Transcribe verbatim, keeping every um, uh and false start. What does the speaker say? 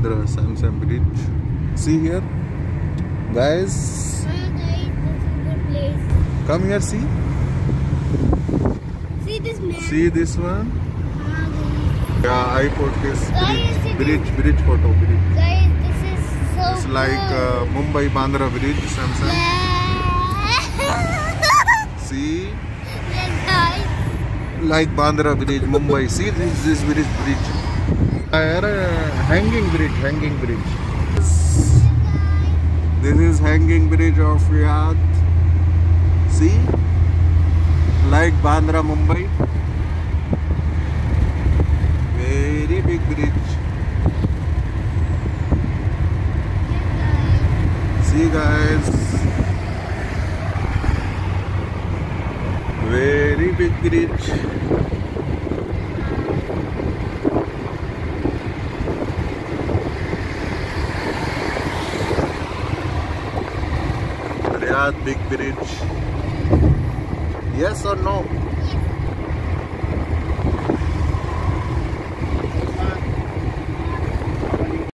Bandra Samsung Bridge. See here, guys. Hi guys, this is a good place. Come here, see. See this man. See this one. Ah, yeah, I put this bridge, bridge, bridge photo, bridge. Guys, this is so. It's good. Like uh, Mumbai Bandra Bridge, Samsung. Yeah. See. Like Bandra Bridge, Mumbai. See this, this bridge, bridge. Uh, hanging bridge, hanging bridge. This, this is hanging bridge of Riyadh. See, like Bandra, Mumbai. Very big bridge. See guys, very big bridge. Riyadh big bridge. Yes or no?